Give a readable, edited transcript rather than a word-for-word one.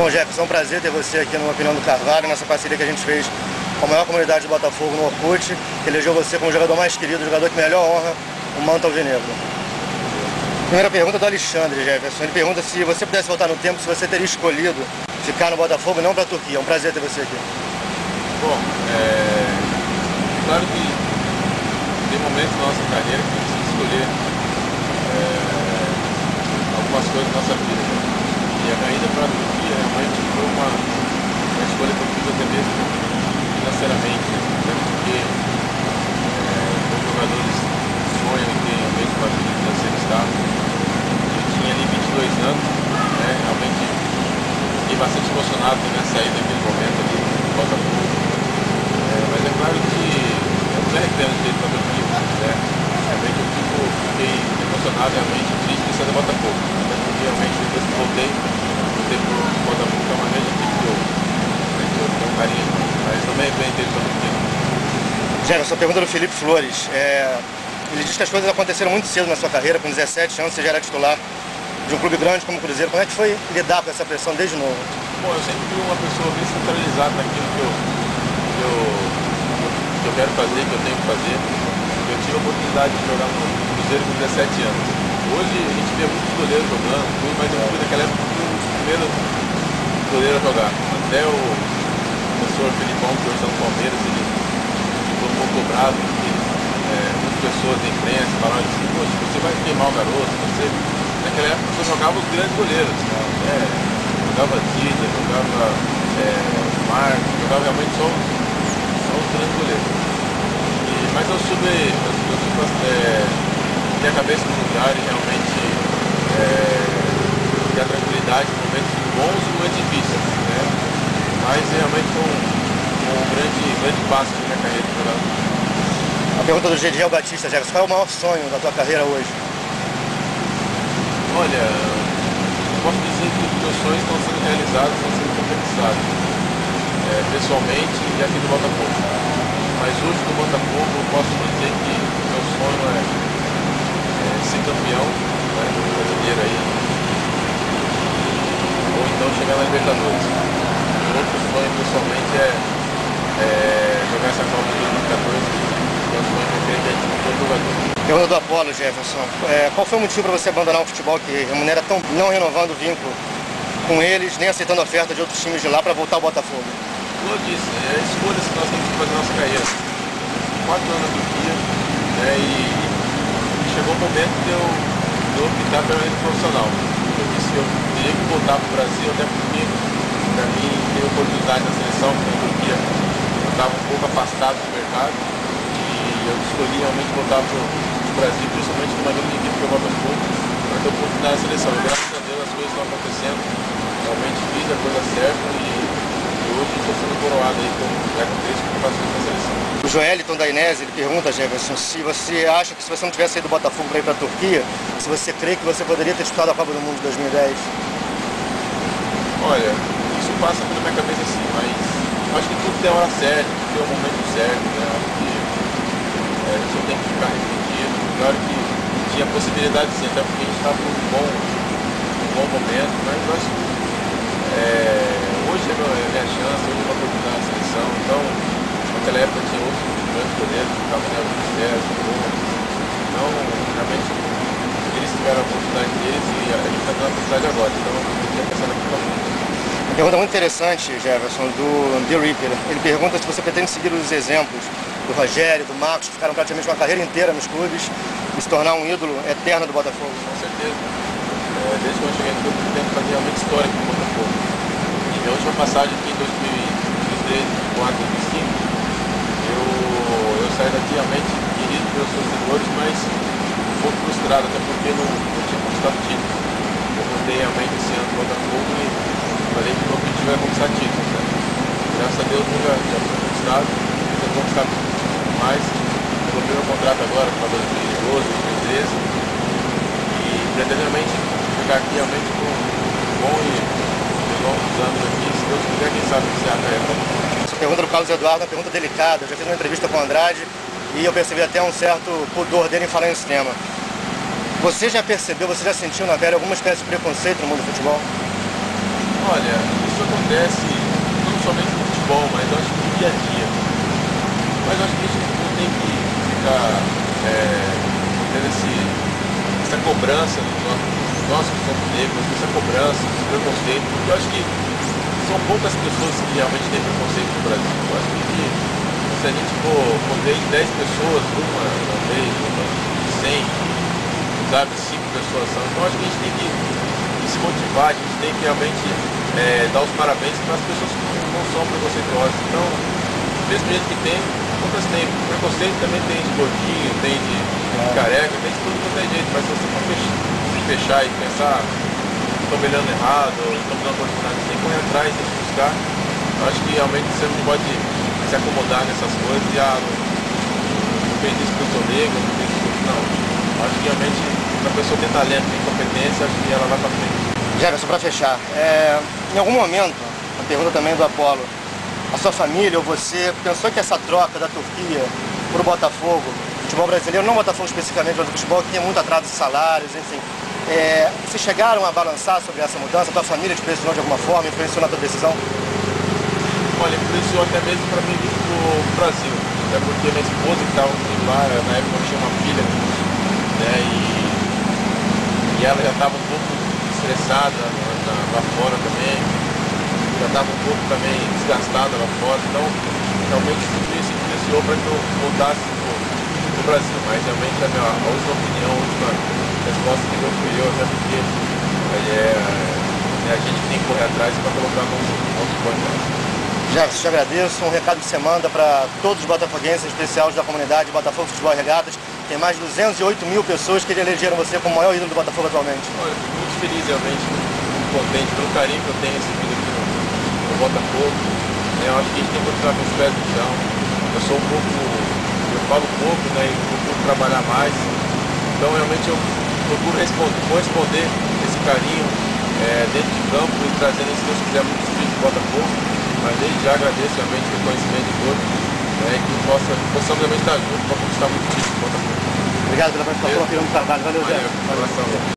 Bom, Jefferson, é um prazer ter você aqui no Opinião do Carvalho, nessa parceria que a gente fez com a maior comunidade de Botafogo no Orkut. Elegeu você como o jogador mais querido, o jogador que melhor honra o Manto Alvinegro. Primeira pergunta do Alexandre Jefferson. Ele pergunta se você pudesse voltar no tempo, se você teria escolhido ficar no Botafogo e não para a Turquia. É um prazer ter você aqui. Bom, claro que tem momentos da nossa carreira que a gente escolher algumas coisas da nossa vida. E a ida para a Turquia realmente foi uma escolha que eu fiz até mesmo financeiramente, até porque os jogadores sonham em ter a mesma vida que você está. Eu tinha ali 22 anos, né, realmente fiquei bastante emocionado em minha saída naquele momento ali do Botafogo. Mas é claro que eu não reclamo de ter ido para a Turquia, né? Realmente eu fiquei emocionado, realmente triste de sair do Botafogo. Até porque realmente depois que voltei para o Botafogo, que é uma grande equipe que eu tenho carinho, mas também é bem dele para a Turquia. Jefferson, pergunta do Felipe Flores. Ele diz que as coisas aconteceram muito cedo na sua carreira, com 17 anos você já era titular de um clube grande como o Cruzeiro. Como é que foi lidar com essa pressão desde novo? Bom, eu sempre fui uma pessoa bem centralizada naquilo que eu quero fazer, que eu tenho que fazer. Eu tive a oportunidade de jogar no Cruzeiro com 17 anos. Hoje a gente vê muitos goleiros jogando, tudo, mas eu fui naquela época o primeiro goleiro a jogar. Até o professor Felipão, que é do São Palmeiras, ele ficou um pouco cobrado, porque muitas pessoas da imprensa falaram assim, poxa, você vai queimar o garoto, você... Naquela época você jogava os grandes goleiros, jogava Tita, jogava Marcos, jogava realmente só os grandes goleiros. Mas eu subi a cabeça no lugar e realmente ter a tranquilidade em momentos bons e momentos difíceis, né? Mas realmente foi um grande passo na minha carreira de jogador. A pergunta do Gio Batista, Jefferson, qual é o maior sonho da tua carreira hoje? Olha, posso dizer que os meus sonhos estão sendo realizados, estão sendo concretizados, pessoalmente e aqui no Botafogo. Mas hoje no Botafogo eu posso dizer que o meu sonho é ser campeão, né, brasileiro aí, ou então chegar na Libertadores. Meu outro sonho pessoalmente é jogar essa Copa de 2014. Pergunta do Apollo, Jefferson. Qual foi o motivo para você abandonar o futebol que remunera tão não renovando o vínculo com eles, nem aceitando a oferta de outros times de lá para voltar ao Botafogo? Como eu disse, é escolhas que nós temos que fazer na nossa carreira. 4 anos na Turquia, né, e chegou o momento de eu optar pela rede profissional. Eu disse que eu teria que voltar para o Brasil, até porque para mim ter oportunidade na seleção, porque na Turquia eu estava um pouco afastado do mercado. Eu escolhi realmente voltar para o Brasil, principalmente numa grande equipe que eu voto pouco, para ter oportunidade na seleção. E graças a Deus as coisas estão acontecendo, realmente fiz a coisa certa e hoje estou sendo coroado aí com o Black Três que passou na seleção. O Joel, então, da Inés, ele pergunta, Jefferson, se você acha que se você não tivesse saído do Botafogo para ir para a Turquia, se você crê que você poderia ter disputado a Copa do Mundo de 2010? Olha, isso passa pela minha cabeça assim, mas acho que tudo tem a hora certa, tudo tem o momento certo, né? Só tem que ficar refletido. Claro que tinha a possibilidade de ser, até porque a gente estava num bom momento, mas eu acho que hoje é minha chance, hoje é uma oportunidade na seleção. Então, naquela época tinha outros grandes goleiros que estavam ganhando o César, então realmente eles tiveram a oportunidade deles e a gente está tendo a oportunidade agora, então eu podia pensar naquilo muito. Uma pergunta muito interessante, Jefferson, do Bill Ripper. Ele pergunta se você pretende seguir os exemplos do Rogério, do Marcos, que ficaram praticamente uma carreira inteira nos clubes, e se tornar um ídolo eterno do Botafogo. Com certeza. Desde que eu cheguei aqui, eu pretendo fazer realmente história com o Botafogo. E minha última passagem aqui em 2003, 2004, 2005, eu saí daqui realmente querido pelos torcedores, mas um pouco frustrado, até porque não tinha conquistado títulos. Eu voltei realmente esse ano do Botafogo e falei que o meu objetivo era conquistar títulos. Né? Graças a Deus nunca foi conquistado, eu vou conquistar títulos. Mas eu vou ter meu contrato agora para 2012, 2013 e pretendo realmente ficar aqui realmente com um bom e longos anos aqui, se Deus quiser, quem sabe iniciar a carreira. Essa pergunta do Carlos Eduardo é uma pergunta delicada. Eu já fiz uma entrevista com o Andrade e eu percebi até um certo pudor dele em falar nesse tema. Você já percebeu, você já sentiu na pele alguma espécie de preconceito no mundo do futebol? Olha, isso isso acontece não somente no futebol, mas eu acho que no dia a dia. Mas eu acho que a gente não tem que ficar tendo essa cobrança nós que somos negros, essa cobrança, esse preconceito, porque eu acho que são poucas pessoas que realmente têm preconceito no Brasil. Eu acho que se a gente for ver 10 pessoas, uma vez, uma 100, sabe, 5 pessoas são. Então acho que a gente tem que se motivar, a gente tem que realmente dar os parabéns para as pessoas que não são preconceituosas. Então, mesmo jeito que tem, poucas tem. Preconceito também tem de gordinho, tem de careca, tem de tudo quanto é jeito, mas se você for fechar e pensar, estou melhorando errado, estou me dando oportunidade, tem que correr atrás, tem que buscar. Eu acho que realmente você não pode se acomodar nessas coisas e não tem isso que eu sou negro, não tem isso que não. Eu acho que realmente, se a pessoa tem talento, tem competência, acho que ela vai para frente. Jefferson, para fechar, em algum momento, uma pergunta também do Apollo, a sua família ou você pensou que essa troca da Turquia para o Botafogo, futebol brasileiro, não Botafogo especificamente, mas o futebol que tem muito atraso de salários, enfim, vocês chegaram a balançar sobre essa mudança? A tua família te pressionou de alguma forma, influenciou na tua decisão? Olha, influenciou até mesmo para mim vir para o Brasil, até porque minha esposa que estava comigo lá, na época eu tinha uma filha, né, e ela já estava um pouco estressada lá fora também, já estava um pouco também desgastada lá fora, então realmente tudo isso influenciou para que eu voltasse para o Brasil, mas realmente a última opinião, a última resposta que deu fui eu, até porque a gente tem que correr atrás para colocar nosso ponto. Jefferson, te agradeço. Um recado que você manda para todos os botafoguenses, em especial da comunidade Botafogo Futebol e Regatas. Tem mais de 208 mil pessoas que elegeram você como o maior ídolo do Botafogo atualmente. Olha, fico muito feliz, realmente, muito contente pelo carinho que eu tenho recebido aqui no Botafogo. Eu acho que a gente tem que continuar com os pés no chão. Eu sou um pouco, eu falo pouco, né, e procuro trabalhar mais. Então, realmente, eu procuro corresponder esse carinho dentro de campo e trazendo, se Deus quiser, muito espírito do Botafogo. Mas desde já agradeço realmente o reconhecimento de todos, né, que possamos realmente estar juntos para conquistar muito isso. Obrigado pela participação aqui no Carvalho. Valeu, Zé.